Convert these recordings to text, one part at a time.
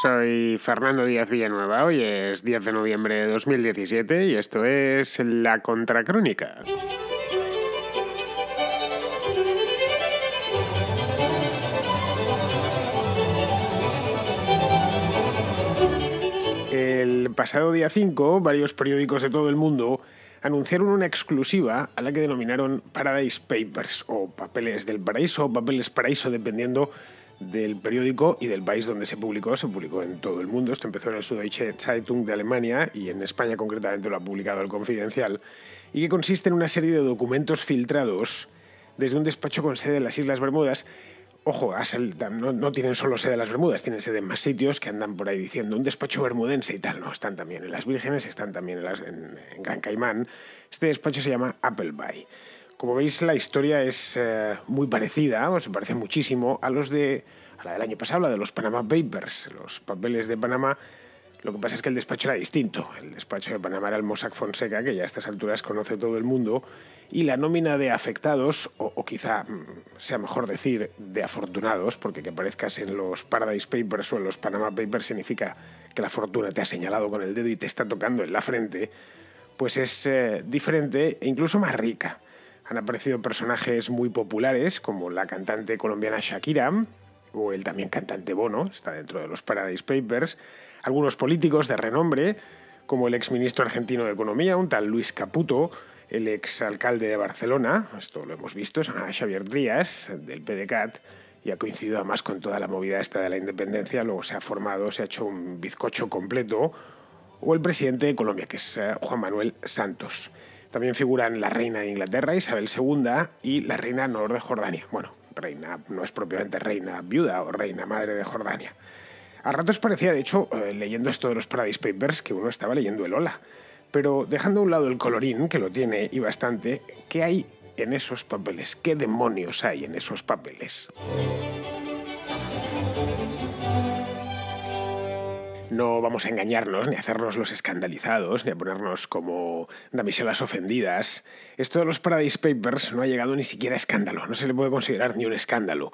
Soy Fernando Díaz Villanueva, hoy es 10 de noviembre de 2017 y esto es La ContraCrónica. El pasado día 5, varios periódicos de todo el mundo anunciaron una exclusiva a la que denominaron Paradise Papers, o Papeles del Paraíso, o Papeles Paraíso, dependiendo del periódico y del país donde se publicó en todo el mundo. Esto empezó en el Süddeutsche Zeitung de Alemania y en España concretamente lo ha publicado el Confidencial, y que consiste en una serie de documentos filtrados desde un despacho con sede en las Islas Bermudas. Ojo, no tienen solo sede en las Bermudas, tienen sede en más sitios que andan por ahí diciendo un despacho bermudense y tal. No, están también en las Vírgenes, están también en Gran Caimán. Este despacho se llama Appleby. Como veis, la historia es muy parecida, o se parece muchísimo a la del año pasado, la de los Panama Papers, los papeles de Panamá. Lo que pasa es que el despacho era distinto. El despacho de Panamá era el Mossack Fonseca, que ya a estas alturas conoce todo el mundo, y la nómina de afectados, o quizá sea mejor decir de afortunados, porque que aparezcas en los Paradise Papers o en los Panama Papers significa que la fortuna te ha señalado con el dedo y te está tocando en la frente, pues es diferente e incluso más rica. Han aparecido personajes muy populares, como la cantante colombiana Shakira, o el también cantante Bono, está dentro de los Paradise Papers, algunos políticos de renombre, como el exministro argentino de Economía, un tal Luis Caputo, el exalcalde de Barcelona, esto lo hemos visto, es Javier Trías, del PDCAT, y ha coincidido además con toda la movida esta de la independencia, luego se ha formado, se ha hecho un bizcocho completo, o el presidente de Colombia, que es Juan Manuel Santos. También figuran la reina de Inglaterra, Isabel II, y la reina Noor de Jordania. Bueno, reina no es propiamente reina viuda o reina madre de Jordania. A ratos parecía, de hecho, leyendo esto de los Paradise Papers, que uno estaba leyendo el hola. Pero dejando a un lado el colorín, que lo tiene y bastante, ¿qué hay en esos papeles? ¿Qué demonios hay en esos papeles? No vamos a engañarnos, ni a hacernos los escandalizados, ni a ponernos como damiselas ofendidas. Esto de los Paradise Papers no ha llegado ni siquiera a escándalo, no se le puede considerar ni un escándalo.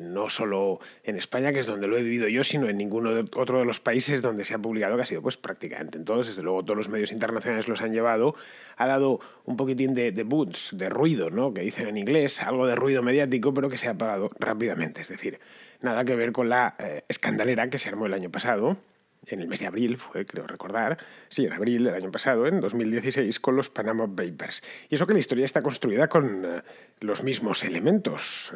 No solo en España, que es donde lo he vivido yo, sino en ninguno otro de los países donde se ha publicado, que ha sido pues prácticamente en todos, desde luego todos los medios internacionales los han llevado, ha dado un poquitín de buzz, de ruido, ¿no?, que dicen en inglés, algo de ruido mediático, pero que se ha apagado rápidamente, es decir, nada que ver con la escandalera que se armó el año pasado. En el mes de abril fue, creo recordar, sí, en abril del año pasado, en 2016, con los Panama Papers. Y eso que la historia está construida con los mismos elementos,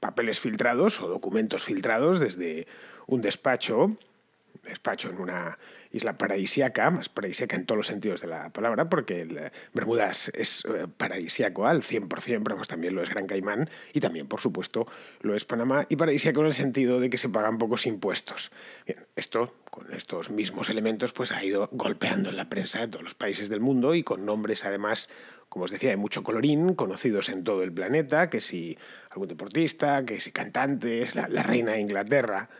papeles filtrados o documentos filtrados desde un despacho en una isla paradisiaca, más paradisiaca en todos los sentidos de la palabra, porque Bermudas es paradisiaco al 100%, pero pues también lo es Gran Caimán y también, por supuesto, lo es Panamá, y paradisiaco en el sentido de que se pagan pocos impuestos. Bien, esto, con estos mismos elementos, pues ha ido golpeando en la prensa de todos los países del mundo y con nombres, además, como os decía, de mucho colorín, conocidos en todo el planeta, que si algún deportista, que si cantantes, la reina de Inglaterra.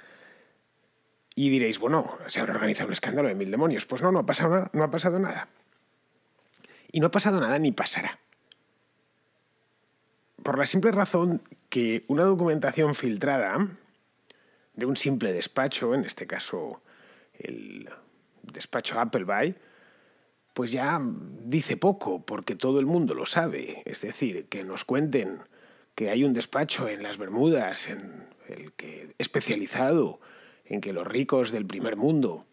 Y diréis, bueno, se habrá organizado un escándalo de mil demonios. Pues no, no ha pasado nada. Y no ha pasado nada ni pasará. Por la simple razón que una documentación filtrada de un simple despacho, en este caso el despacho Appleby, pues ya dice poco, porque todo el mundo lo sabe. Es decir, que nos cuenten que hay un despacho en las Bermudas, en el que especializado en que los ricos del primer mundo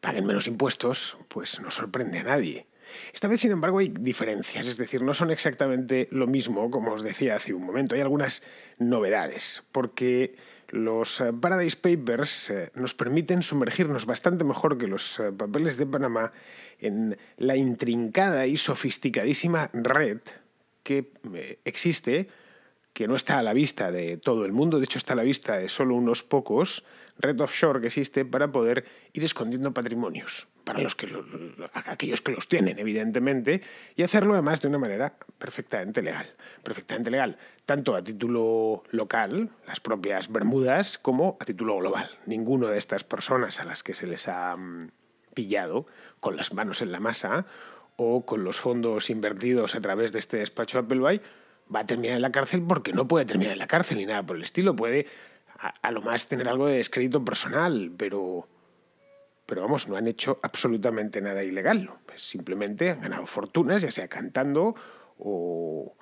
paguen menos impuestos, pues no sorprende a nadie. Esta vez, sin embargo, hay diferencias, es decir, no son exactamente lo mismo, como os decía hace un momento. Hay algunas novedades, porque los Paradise Papers nos permiten sumergirnos bastante mejor que los papeles de Panamá en la intrincada y sofisticadísima red que existe, que no está a la vista de todo el mundo, de hecho está a la vista de solo unos pocos, red offshore que existe para poder ir escondiendo patrimonios, para aquellos que los tienen, evidentemente, y hacerlo además de una manera perfectamente legal. Perfectamente legal, tanto a título local, las propias Bermudas, como a título global. Ninguna de estas personas a las que se les ha pillado con las manos en la masa o con los fondos invertidos a través de este despacho Appleby va a terminar en la cárcel, porque no puede terminar en la cárcel ni nada por el estilo. Puede a lo más tener algo de descrédito personal, pero vamos, no han hecho absolutamente nada ilegal. Simplemente han ganado fortunas, ya sea cantando o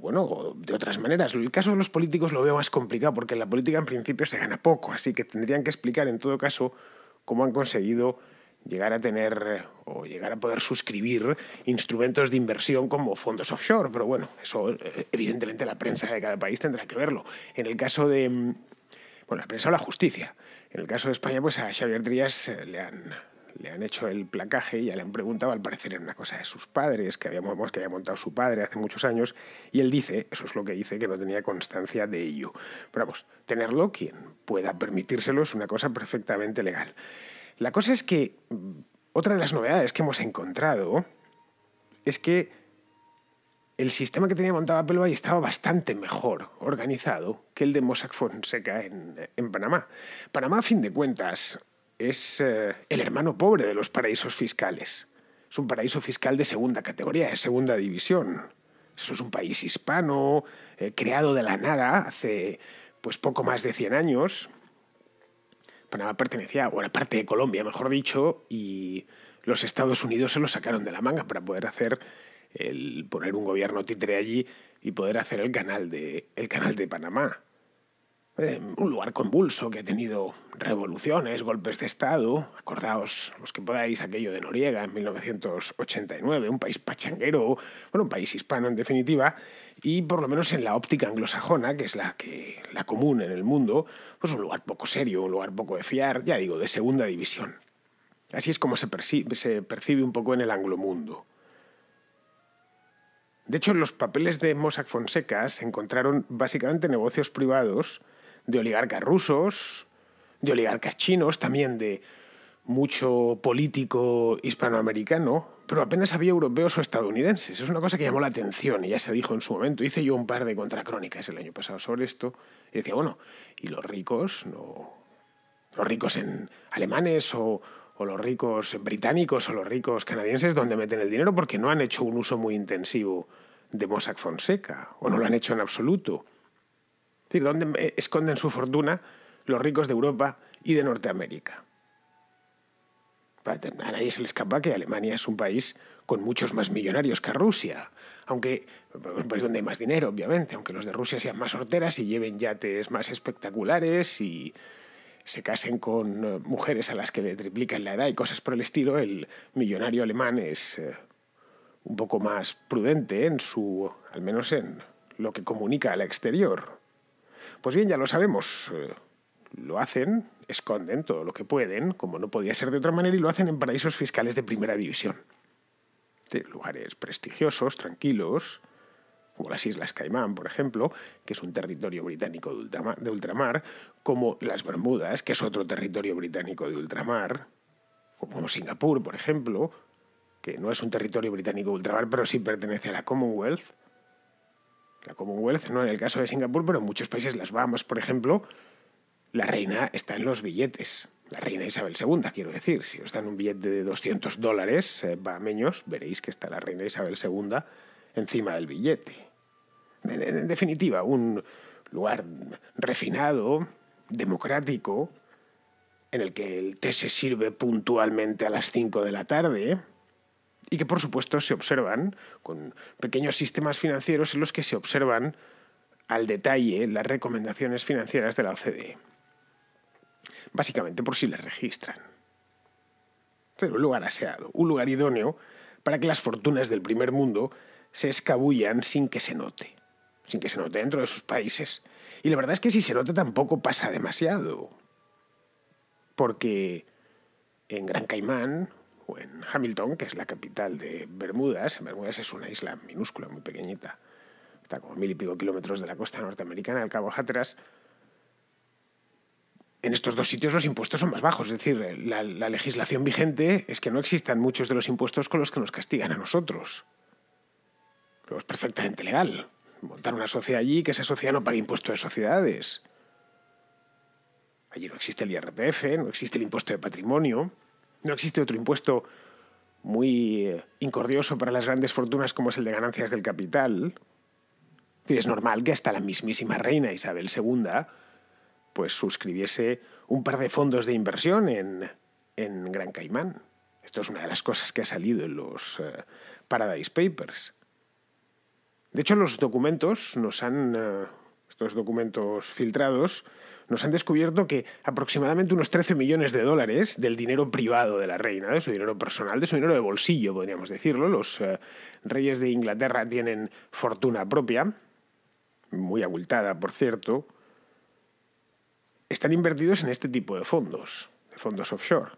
bueno, de otras maneras. El caso de los políticos lo veo más complicado, porque en la política en principio se gana poco, así que tendrían que explicar en todo caso cómo han conseguido llegar a tener o llegar a poder suscribir instrumentos de inversión como fondos offshore, pero bueno, eso evidentemente la prensa de cada país tendrá que verlo. En el caso de, bueno, la prensa o la justicia. En el caso de España, pues a Javier Trías le han hecho el placaje y ya le han preguntado, al parecer era una cosa de sus padres, que había montado su padre hace muchos años, y él dice, eso es lo que dice, que no tenía constancia de ello. Pero vamos, tenerlo, quien pueda permitírselo, es una cosa perfectamente legal. La cosa es que otra de las novedades que hemos encontrado es que el sistema que tenía montado Appleby estaba bastante mejor organizado que el de Mossack Fonseca en Panamá. Panamá, a fin de cuentas, es el hermano pobre de los paraísos fiscales. Es un paraíso fiscal de segunda categoría, de segunda división. Eso es un país hispano, creado de la nada hace pues poco más de 100 años... Panamá pertenecía, o era parte de Colombia, mejor dicho, y los Estados Unidos se lo sacaron de la manga para poder hacer poner un gobierno títere allí y poder hacer el canal de Panamá. Un lugar convulso que ha tenido revoluciones, golpes de Estado. Acordaos, los que podáis, aquello de Noriega en 1989, un país pachanguero, bueno, un país hispano en definitiva, y por lo menos en la óptica anglosajona, que es la común en el mundo, pues un lugar poco serio, un lugar poco de fiar, ya digo, de segunda división. Así es como se percibe un poco en el anglomundo. De hecho, en los papeles de Mossack Fonseca se encontraron básicamente negocios privados de oligarcas rusos, de oligarcas chinos, también de mucho político hispanoamericano, pero apenas había europeos o estadounidenses. Es una cosa que llamó la atención y ya se dijo en su momento. Hice yo un par de contracrónicas el año pasado sobre esto y decía, bueno, ¿y los ricos? No, los ricos en alemanes o los ricos británicos o los ricos canadienses, ¿dónde meten el dinero? Porque no han hecho un uso muy intensivo de Mossack Fonseca o no lo han hecho en absoluto. Es decir, ¿dónde esconden su fortuna los ricos de Europa y de Norteamérica? A nadie se le escapa que Alemania es un país con muchos más millonarios que Rusia, aunque es un país donde hay más dinero, obviamente, aunque los de Rusia sean más horteras y lleven yates más espectaculares y se casen con mujeres a las que le triplican la edad y cosas por el estilo. El millonario alemán es un poco más prudente en su, al menos en lo que comunica al exterior. Pues bien, ya lo sabemos, lo hacen, esconden todo lo que pueden, como no podía ser de otra manera, y lo hacen en paraísos fiscales de primera división. De lugares prestigiosos, tranquilos, como las Islas Caimán, por ejemplo, que es un territorio británico de ultramar, como las Bermudas, que es otro territorio británico de ultramar, como Singapur, por ejemplo, que no es un territorio británico de ultramar, pero sí pertenece a la Commonwealth. La Commonwealth, no en el caso de Singapur, pero en muchos países, las Bahamas, por ejemplo, la reina está en los billetes. La reina Isabel II, quiero decir. Si os dan un billete de $200 bahameños, veréis que está la reina Isabel II encima del billete. En definitiva, un lugar refinado, democrático, en el que el té se sirve puntualmente a las 5 de la tarde y que, por supuesto, se observan con pequeños sistemas financieros en los que se observan al detalle las recomendaciones financieras de la OCDE. Básicamente por si les registran. Pero un lugar aseado, un lugar idóneo para que las fortunas del primer mundo se escabullan sin que se note. Sin que se note dentro de sus países. Y la verdad es que si se nota tampoco pasa demasiado. Porque en Gran Caimán o en Hamilton, que es la capital de Bermudas, Bermudas es una isla minúscula, muy pequeñita, está como 1000 y pico kilómetros de la costa norteamericana, al Cabo Hatteras, en estos dos sitios los impuestos son más bajos. Es decir, la legislación vigente es que no existan muchos de los impuestos con los que nos castigan a nosotros. Pero es perfectamente legal montar una sociedad allí, que esa sociedad no pague impuesto de sociedades. Allí no existe el IRPF, no existe el impuesto de patrimonio, no existe otro impuesto muy incordioso para las grandes fortunas como es el de ganancias del capital. Es normal que hasta la mismísima reina Isabel II pues suscribiese un par de fondos de inversión en Gran Caimán. Esto es una de las cosas que ha salido en los Paradise Papers. De hecho, los documentos nos han... estos documentos filtrados nos han descubierto que aproximadamente unos 13 millones de dólares del dinero privado de la reina, de su dinero personal, de su dinero de bolsillo, podríamos decirlo. Los reyes de Inglaterra tienen fortuna propia, muy abultada, por cierto. Están invertidos en este tipo de fondos offshore.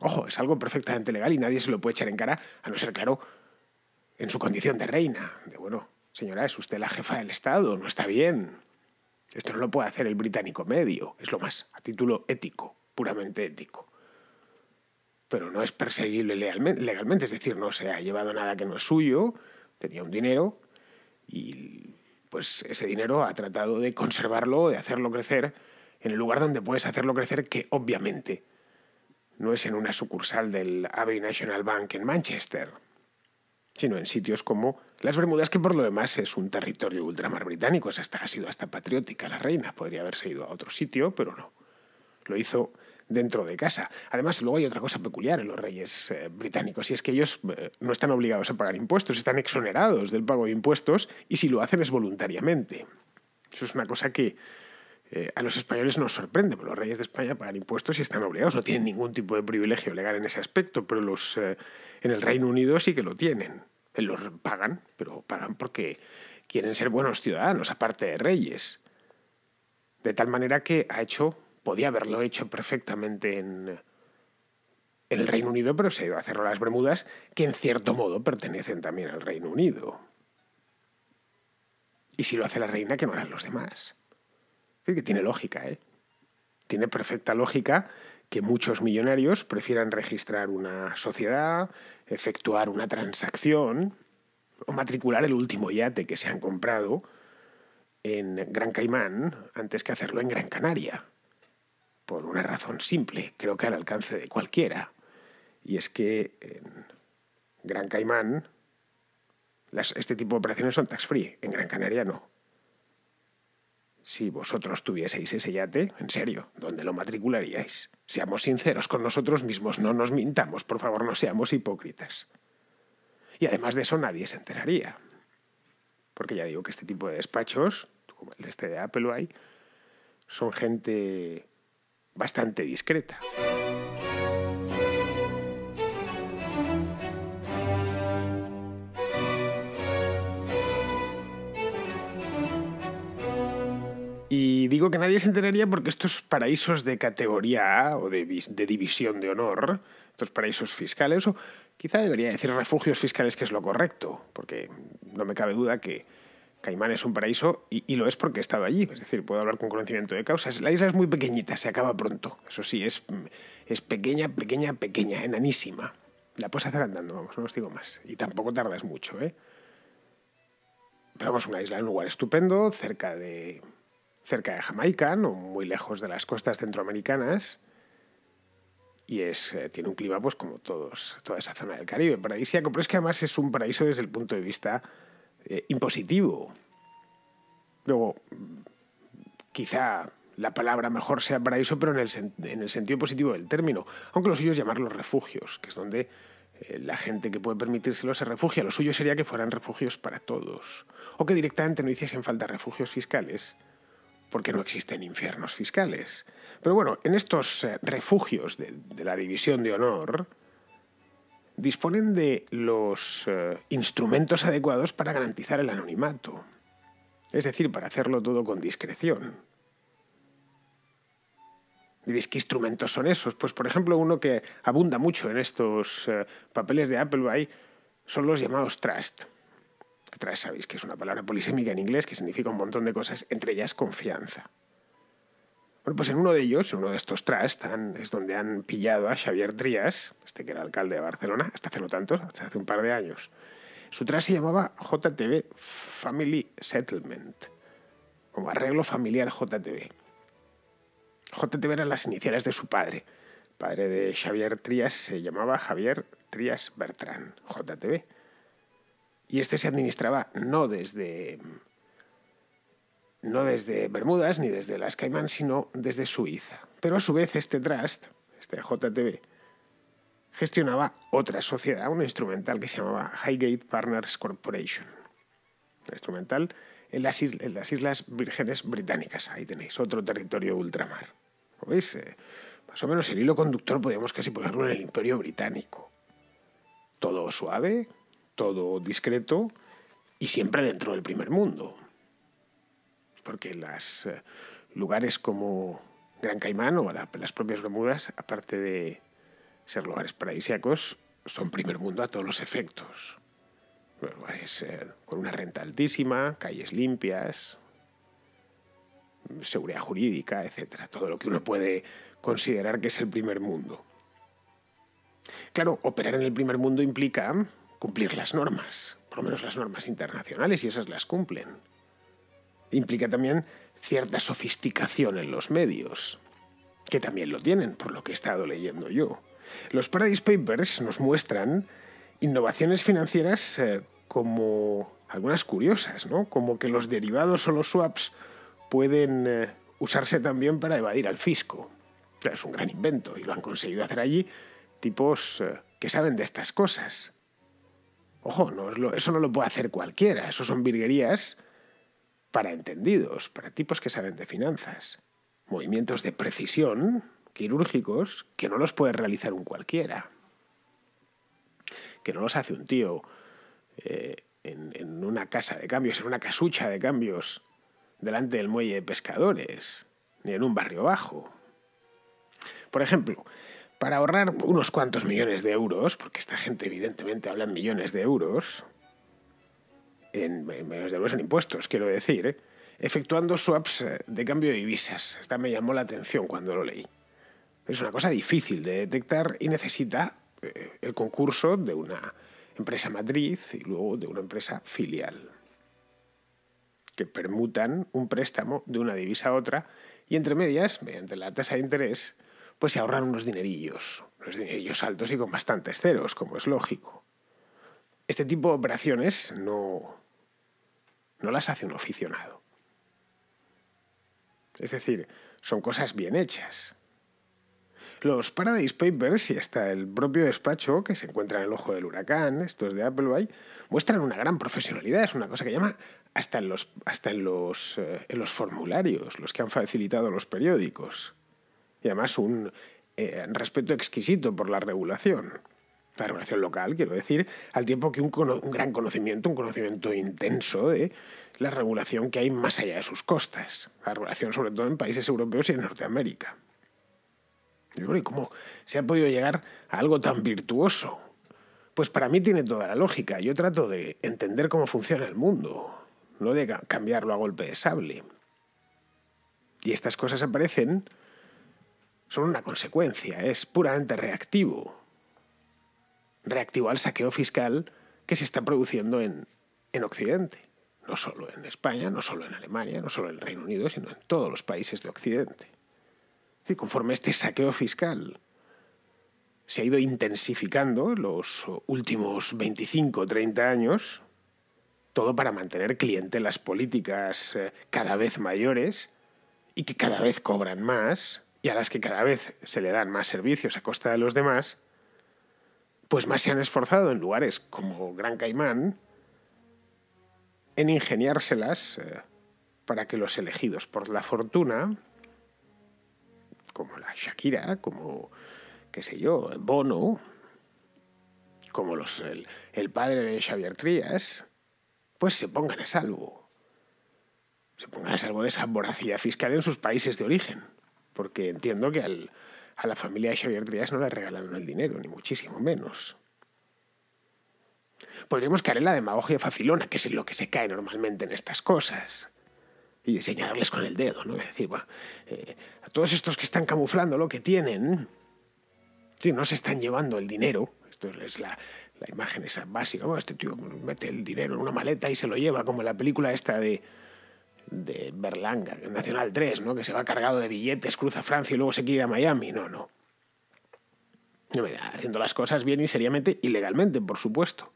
Ojo, es algo perfectamente legal y nadie se lo puede echar en cara, a no ser, claro, en su condición de reina. De bueno, señora, es usted la jefa del Estado, no está bien. Esto no lo puede hacer el británico medio, es lo más, a título ético, puramente ético. Pero no es perseguible legalmente, es decir, no se ha llevado nada que no es suyo, tenía un dinero y pues ese dinero ha tratado de conservarlo, de hacerlo crecer en el lugar donde puedes hacerlo crecer, que obviamente no es en una sucursal del Abbey National Bank en Manchester, sino en sitios como las Bermudas, que por lo demás es un territorio ultramar británico. Es hasta, ha sido hasta patriótica la reina, podría haberse ido a otro sitio, pero no, lo hizo dentro de casa. Además, luego hay otra cosa peculiar en los reyes británicos, y es que ellos no están obligados a pagar impuestos, están exonerados del pago de impuestos, y si lo hacen es voluntariamente. Eso es una cosa que a los españoles nos sorprende, pero los reyes de España pagan impuestos y están obligados, no tienen ningún tipo de privilegio legal en ese aspecto, pero los en el Reino Unido sí que lo tienen. Los pagan, pero pagan porque quieren ser buenos ciudadanos, aparte de reyes. De tal manera que ha hecho, podía haberlo hecho perfectamente en el Reino Unido, pero se ha ido a hacerlo a las Bermudas, que en cierto modo pertenecen también al Reino Unido. Y si lo hace la reina, que no harán los demás. Es que tiene lógica, ¿eh? Tiene perfecta lógica que muchos millonarios prefieran registrar una sociedad, efectuar una transacción o matricular el último yate que se han comprado en Gran Caimán antes que hacerlo en Gran Canaria. Por una razón simple, creo que al alcance de cualquiera. Y es que en Gran Caimán este tipo de operaciones son tax-free, en Gran Canaria no. Si vosotros tuvieseis ese yate, en serio, ¿dónde lo matricularíais? Seamos sinceros con nosotros mismos, no nos mintamos, por favor, no seamos hipócritas. Y además de eso nadie se enteraría. Porque ya digo que este tipo de despachos, como el de este de Appleby, son gente bastante discreta. Y digo que nadie se enteraría porque estos paraísos de categoría A o de división de honor, estos paraísos fiscales, o quizá debería decir refugios fiscales, que es lo correcto, porque no me cabe duda que Caimán es un paraíso y lo es porque he estado allí, es decir, puedo hablar con conocimiento de causas. La isla es muy pequeñita, se acaba pronto, eso sí, es pequeña, pequeña, pequeña, enanísima. La puedes hacer andando, vamos, no os digo más, y tampoco tardas mucho, ¿eh? Pero vamos, una isla, un lugar estupendo, cerca de Jamaica, no muy lejos de las costas centroamericanas, y tiene un clima pues como toda esa zona del Caribe, paradisíaco, pero es que además es un paraíso desde el punto de vista impositivo. Luego, quizá la palabra mejor sea paraíso, pero en el sentido positivo del término, aunque lo suyo es llamarlos refugios, que es donde la gente que puede permitírselo se refugia. Lo suyo sería que fueran refugios para todos, o que directamente no hiciesen falta refugios fiscales, porque no existen infiernos fiscales. Pero bueno, en estos refugios de la división de honor disponen de los instrumentos adecuados para garantizar el anonimato, es decir, para hacerlo todo con discreción. Diréis, ¿qué instrumentos son esos? Pues por ejemplo, uno que abunda mucho en estos papeles de Appleby son los llamados trust. Atrás sabéis que es una palabra polisémica en inglés que significa un montón de cosas, entre ellas confianza. Bueno, pues en uno de ellos, en uno de estos trusts, es donde han pillado a Javier Trías, que era alcalde de Barcelona, hasta hace no tantos, hasta hace un par de años. Su trust se llamaba JTB Family Settlement, como arreglo familiar JTB. JTB eran las iniciales de su padre. El padre de Javier Trías se llamaba Javier Trías Bertrán, JTB. Y este se administraba no desde no desde Bermudas ni desde las Caimán, sino desde Suiza. Pero a su vez este trust, este JTB, gestionaba otra sociedad, una instrumental que se llamaba Highgate Partners Corporation. Una instrumental en las Islas Vírgenes Británicas. Ahí tenéis otro territorio ultramar. ¿Lo veis? Más o menos el hilo conductor podríamos casi ponerlo en el Imperio Británico. Todo suave, todo discreto y siempre dentro del primer mundo. Porque los lugares como Gran Caimán o las propias Bermudas, aparte de ser lugares paradisíacos, son primer mundo a todos los efectos. Lugares con una renta altísima, calles limpias, seguridad jurídica, etcétera. Todo lo que uno puede considerar que es el primer mundo. Claro, operar en el primer mundo implica cumplir las normas, por lo menos las normas internacionales, y esas las cumplen. Implica también cierta sofisticación en los medios, que también lo tienen, por lo que he estado leyendo yo. Los Paradise Papers nos muestran innovaciones financieras como algunas curiosas, ¿no? Como que los derivados o los swaps pueden usarse también para evadir al fisco. O sea, es un gran invento y lo han conseguido hacer allí tipos que saben de estas cosas. Ojo, eso no lo puede hacer cualquiera, eso son virguerías para entendidos, para tipos que saben de finanzas. Movimientos de precisión, quirúrgicos, que no los puede realizar un cualquiera. Que no los hace un tío en una casa de cambios, en una casucha de cambios, delante del muelle de pescadores, ni en un barrio bajo. Por ejemplo, para ahorrar unos cuantos millones de euros, porque esta gente evidentemente habla en millones de euros, en impuestos, quiero decir, efectuando swaps de cambio de divisas. Esta me llamó la atención cuando lo leí. Es una cosa difícil de detectar y necesita el concurso de una empresa matriz y luego de una empresa filial, que permutan un préstamo de una divisa a otra y entre medias, mediante la tasa de interés, pues se ahorran unos dinerillos altos y con bastantes ceros, como es lógico. Este tipo de operaciones no las hace un aficionado. Es decir, son cosas bien hechas. Los Paradise Papers y hasta el propio despacho, que se encuentra en el ojo del huracán, estos de Appleby, muestran una gran profesionalidad. Es una cosa que llama hasta en los formularios, los que han facilitado los periódicos. Y además un respeto exquisito por la regulación local, quiero decir, al tiempo que un gran conocimiento, un conocimiento intenso de la regulación que hay más allá de sus costas. La regulación sobre todo en países europeos y en Norteamérica. ¿Y cómo se ha podido llegar a algo tan virtuoso? Pues para mí tiene toda la lógica. Yo trato de entender cómo funciona el mundo, no de cambiarlo a golpe de sable. Y estas cosas aparecen, son una consecuencia, es puramente reactivo. Reactivo al saqueo fiscal que se está produciendo en Occidente. No solo en España, no solo en Alemania, no solo en el Reino Unido, sino en todos los países de Occidente. Y conforme este saqueo fiscal se ha ido intensificando en los últimos 25 o 30 años, todo para mantener clientelas políticas cada vez mayores y que cada vez cobran más y a las que cada vez se le dan más servicios a costa de los demás, pues más se han esforzado en lugares como Gran Caimán en ingeniárselas para que los elegidos por la fortuna, como la Shakira, como, qué sé yo, Bono, como el padre de Javier Trías, pues se pongan a salvo. Se pongan a salvo de esa voracidad fiscal en sus países de origen. Porque entiendo que a la familia de Javier Trías no le regalaron el dinero, ni muchísimo menos. Podríamos caer en la demagogia facilona, que es en lo que se cae normalmente en estas cosas. Y señalarles con el dedo, ¿no? Es decir, bueno, a todos estos que están camuflando lo que tienen, si no se están llevando el dinero, esto es la imagen esa básica, bueno, este tío mete el dinero en una maleta y se lo lleva, como en la película esta de Berlanga, Nacional 3, ¿no? Que se va cargado de billetes, cruza Francia y luego se quiere ir a Miami. No. Haciendo las cosas bien y seriamente, ilegalmente, por supuesto.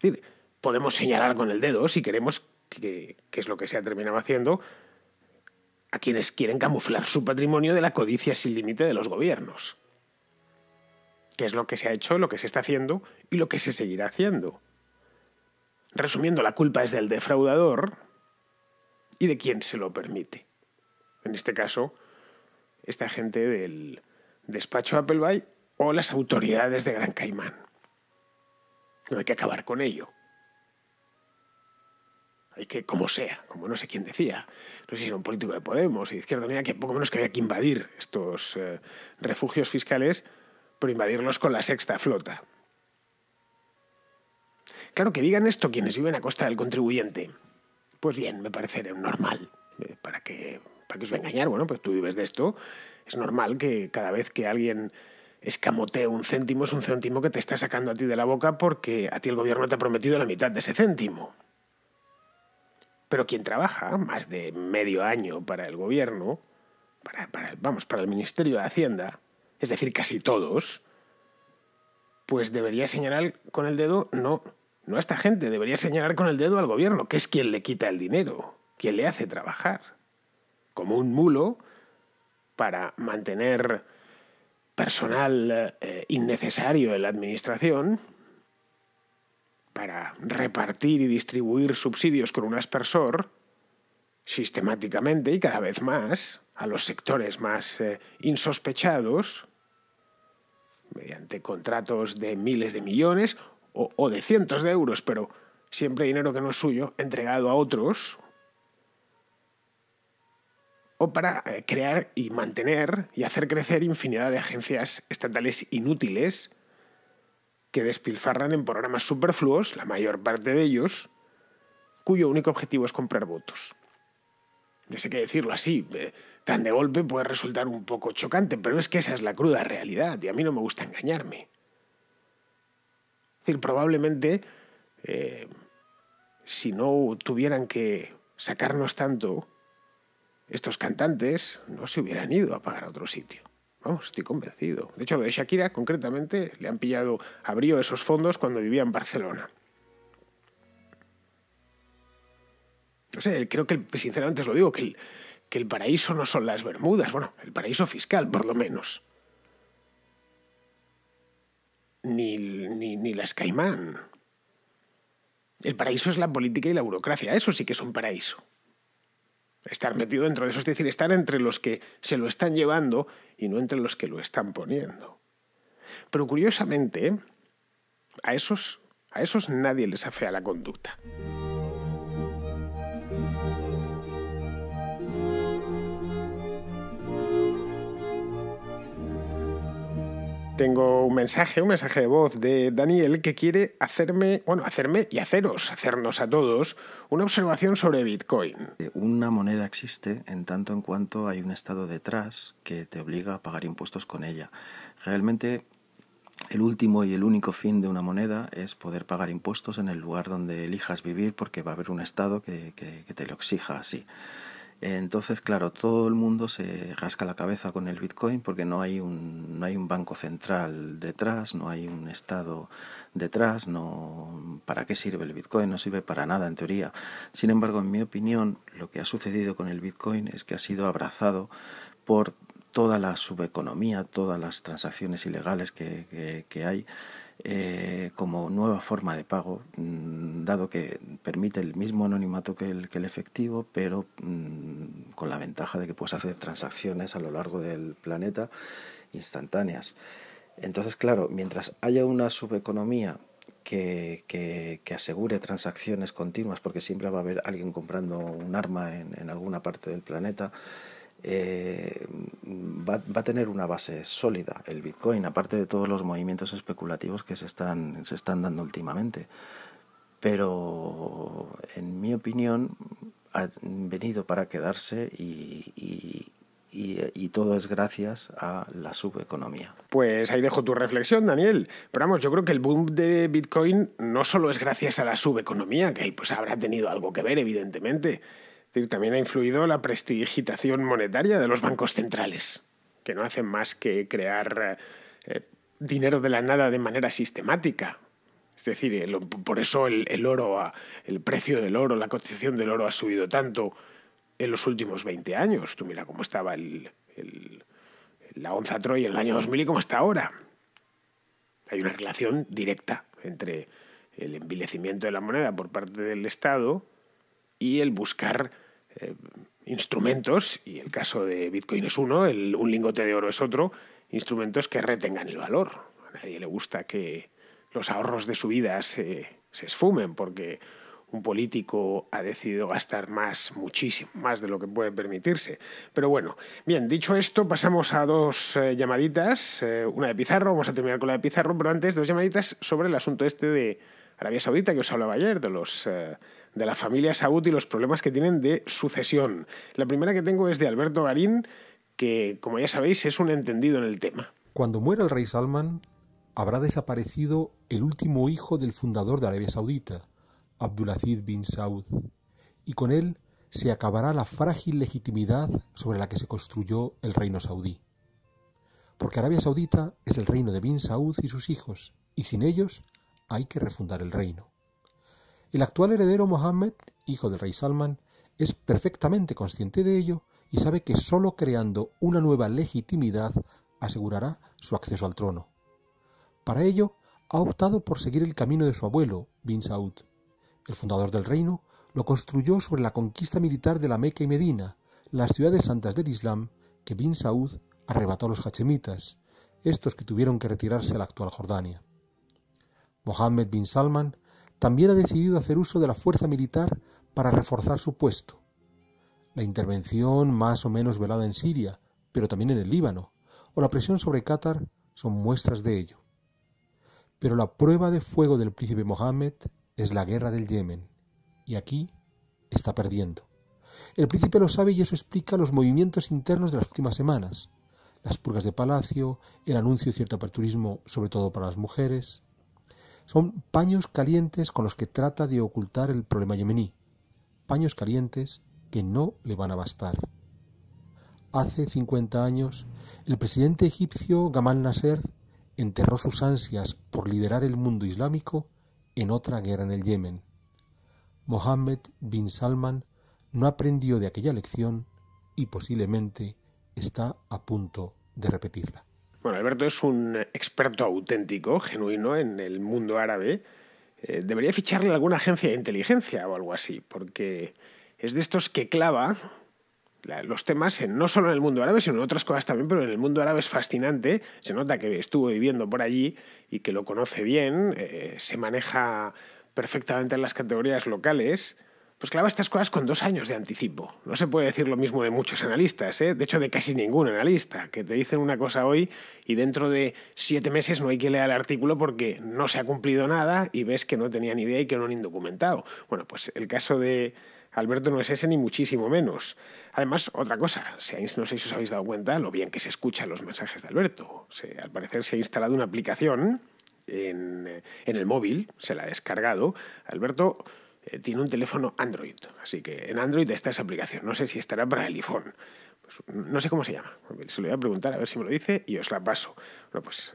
Es decir, podemos señalar con el dedo si queremos que es lo que se ha terminado haciendo, a quienes quieren camuflar su patrimonio de la codicia sin límite de los gobiernos. Que es lo que se ha hecho, lo que se está haciendo y lo que se seguirá haciendo. Resumiendo, la culpa es del defraudador y de quien se lo permite. En este caso, esta gente del despacho Appleby o las autoridades de Gran Caimán. No hay que acabar con ello. Hay que, como sea, como no sé quién decía, no sé si era un político de Podemos y de Izquierda Unida, que poco menos que había que invadir estos refugios fiscales, pero invadirlos con la sexta flota. Claro, que digan esto quienes viven a costa del contribuyente. Pues bien, me parece normal. ¿Para qué os voy a engañar? Bueno, pues tú vives de esto. Es normal que cada vez que alguien escamotee un céntimo, es un céntimo que te está sacando a ti de la boca porque a ti el gobierno te ha prometido la mitad de ese céntimo. Pero quien trabaja más de medio año para el gobierno, para el Ministerio de Hacienda, es decir, casi todos, pues debería señalar con el dedo, no a esta gente, debería señalar con el dedo al gobierno, que es quien le quita el dinero, quien le hace trabajar, como un mulo para mantener personal innecesario en la administración, para repartir y distribuir subsidios con un aspersor sistemáticamente y cada vez más a los sectores más insospechados mediante contratos de miles de millones o de cientos de euros, pero siempre dinero que no es suyo, entregado a otros, o para crear y mantener y hacer crecer infinidad de agencias estatales inútiles que despilfarran en programas superfluos, la mayor parte de ellos, cuyo único objetivo es comprar votos. Ya sé que decirlo así, tan de golpe, puede resultar un poco chocante, pero es que esa es la cruda realidad y a mí no me gusta engañarme. Es decir, probablemente, si no tuvieran que sacarnos tanto, estos cantantes no se hubieran ido a pagar a otro sitio. Vamos, estoy convencido. De hecho, lo de Shakira, concretamente, le han pillado, abrió esos fondos cuando vivía en Barcelona. No sé, creo que, sinceramente os lo digo, que el paraíso no son las Bermudas. Bueno, el paraíso fiscal, por lo menos. Ni las Caimán. El paraíso es la política y la burocracia. Eso sí que es un paraíso. Estar metido dentro de eso, es decir, estar entre los que se lo están llevando y no entre los que lo están poniendo. Pero curiosamente, a esos nadie les afea la conducta. Tengo un mensaje de voz de Daniel que quiere hacernos a todos una observación sobre Bitcoin. Una moneda existe en tanto en cuanto hay un Estado detrás que te obliga a pagar impuestos con ella. Realmente el último y el único fin de una moneda es poder pagar impuestos en el lugar donde elijas vivir porque va a haber un Estado que te lo exija así. Entonces, claro, todo el mundo se rasca la cabeza con el Bitcoin porque no hay un banco central detrás, no hay un Estado detrás, no. ¿Para qué sirve el Bitcoin? No sirve para nada en teoría. Sin embargo, en mi opinión, lo que ha sucedido con el Bitcoin es que ha sido abrazado por toda la subeconomía, todas las transacciones ilegales que hay, como nueva forma de pago, dado que permite el mismo anonimato que el efectivo, pero con la ventaja de que puedes hacer transacciones a lo largo del planeta instantáneas. Entonces, claro, mientras haya una subeconomía que asegure transacciones continuas, porque siempre va a haber alguien comprando un arma en alguna parte del planeta, va a tener una base sólida el Bitcoin, aparte de todos los movimientos especulativos que se están dando últimamente. Pero, en mi opinión, han venido para quedarse y todo es gracias a la subeconomía. Pues ahí dejo tu reflexión, Daniel. Pero vamos, yo creo que el boom de Bitcoin no solo es gracias a la subeconomía, que pues habrá tenido algo que ver, evidentemente. También ha influido la prestigitación monetaria de los bancos centrales, que no hacen más que crear dinero de la nada de manera sistemática, Es decir, por eso el precio del oro, la cotización del oro ha subido tanto en los últimos 20 años. Tú mira cómo estaba la onza Troy en el año 2000 y cómo está ahora. Hay una relación directa entre el envilecimiento de la moneda por parte del Estado y el buscar instrumentos, y el caso de Bitcoin es uno, un lingote de oro es otro, instrumentos que retengan el valor. A nadie le gusta que los ahorros de su vida se esfumen porque un político ha decidido gastar más, muchísimo más de lo que puede permitirse. Pero bueno, bien, dicho esto, pasamos a dos llamaditas, una de Pizarro, vamos a terminar con la de Pizarro, pero antes dos llamaditas sobre el asunto este de Arabia Saudita que os hablaba ayer, de la familia Saud y los problemas que tienen de sucesión. La primera que tengo es de Alberto Garín, que como ya sabéis es un entendido en el tema. Cuando muera el rey Salman, habrá desaparecido el último hijo del fundador de Arabia Saudita, Abdulaziz bin Saud, y con él se acabará la frágil legitimidad sobre la que se construyó el reino saudí. Porque Arabia Saudita es el reino de bin Saud y sus hijos, y sin ellos hay que refundar el reino. El actual heredero Mohammed, hijo del rey Salman, es perfectamente consciente de ello y sabe que solo creando una nueva legitimidad asegurará su acceso al trono. Para ello, ha optado por seguir el camino de su abuelo, bin Saud. El fundador del reino lo construyó sobre la conquista militar de la Meca y Medina, las ciudades santas del Islam que bin Saud arrebató a los hachemitas, estos que tuvieron que retirarse a la actual Jordania. Mohammed bin Salman también ha decidido hacer uso de la fuerza militar para reforzar su puesto. La intervención más o menos velada en Siria, pero también en el Líbano, o la presión sobre Qatar son muestras de ello. Pero la prueba de fuego del príncipe Mohammed es la guerra del Yemen, y aquí está perdiendo. El príncipe lo sabe y eso explica los movimientos internos de las últimas semanas, las purgas de palacio, el anuncio de cierto aperturismo, sobre todo para las mujeres. Son paños calientes con los que trata de ocultar el problema yemení, paños calientes que no le van a bastar. Hace 50 años, el presidente egipcio Gamal Nasser enterró sus ansias por liberar el mundo islámico en otra guerra en el Yemen. Mohammed bin Salman no aprendió de aquella lección y posiblemente está a punto de repetirla. Bueno, Alberto es un experto auténtico, genuino en el mundo árabe. Debería ficharle a alguna agencia de inteligencia o algo así, porque es de estos que clava los temas no solo en el mundo árabe, sino en otras cosas también, pero en el mundo árabe es fascinante. Se nota que estuvo viviendo por allí y que lo conoce bien, se maneja perfectamente en las categorías locales. Pues clava estas cosas con 2 años de anticipo. No se puede decir lo mismo de muchos analistas, ¿eh? De hecho, de casi ningún analista, que te dicen una cosa hoy y dentro de 7 meses no hay que leer el artículo porque no se ha cumplido nada y ves que no tenían idea y que no han indocumentado. Bueno, pues el caso de Alberto no es ese ni muchísimo menos. Además, otra cosa, no sé si os habéis dado cuenta lo bien que se escuchan los mensajes de Alberto. Al parecer se ha instalado una aplicación en el móvil, se la ha descargado. Alberto tiene un teléfono Android, así que en Android está esa aplicación. No sé si estará para el iPhone. Pues no sé cómo se llama. Se lo voy a preguntar a ver si me lo dice y os la paso. Bueno, pues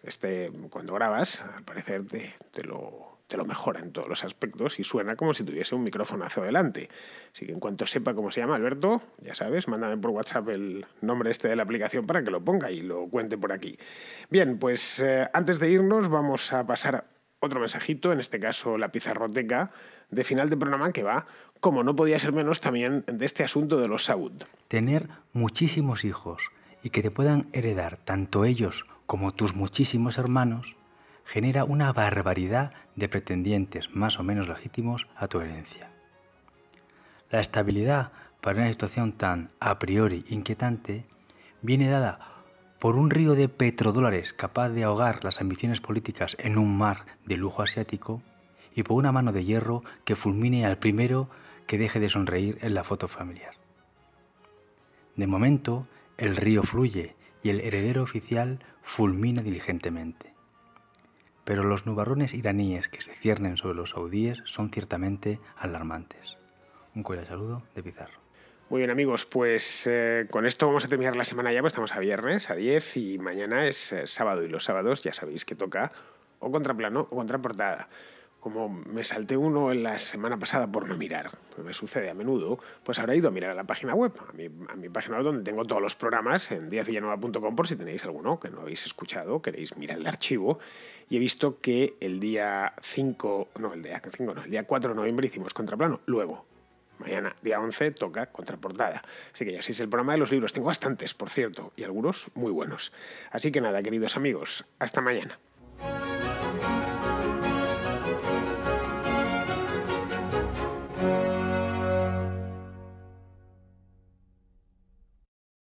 cuando grabas, al parecer te lo mejora en todos los aspectos y suena como si tuviese un micrófonazo delante. Así que en cuanto sepa cómo se llama, Alberto, ya sabes, mándame por WhatsApp el nombre de la aplicación para que lo ponga y lo cuente por aquí. Bien, pues antes de irnos vamos a pasar otro mensajito, en este caso la pizarroteca de final de programa que va, como no podía ser menos, también de este asunto de los Saud. Tener muchísimos hijos y que te puedan heredar tanto ellos como tus muchísimos hermanos genera una barbaridad de pretendientes más o menos legítimos a tu herencia. La estabilidad para una situación tan a priori inquietante viene dada por un río de petrodólares capaz de ahogar las ambiciones políticas en un mar de lujo asiático y por una mano de hierro que fulmine al primero que deje de sonreír en la foto familiar. De momento, el río fluye y el heredero oficial fulmina diligentemente. Pero los nubarrones iraníes que se ciernen sobre los saudíes son ciertamente alarmantes. Un cordial saludo de Pizarro. Muy bien, amigos, pues con esto vamos a terminar la semana ya, pues estamos a viernes, a 10, y mañana es sábado, y los sábados ya sabéis que toca o contraplano o contraportada. como me salté uno en la semana pasada por no mirar, me sucede a menudo, pues habrá ido a mirar a la página web, a mi página web donde tengo todos los programas, en diazvillanova.com, por si tenéis alguno que no habéis escuchado, queréis mirar el archivo, y he visto que el día 5, no, el día 5 no, el día 4 de noviembre hicimos contraplano, luego, mañana, día 11, toca contraportada. Así que ya sí es el programa de los libros. Tengo bastantes, por cierto, y algunos muy buenos. Así que nada, queridos amigos, hasta mañana.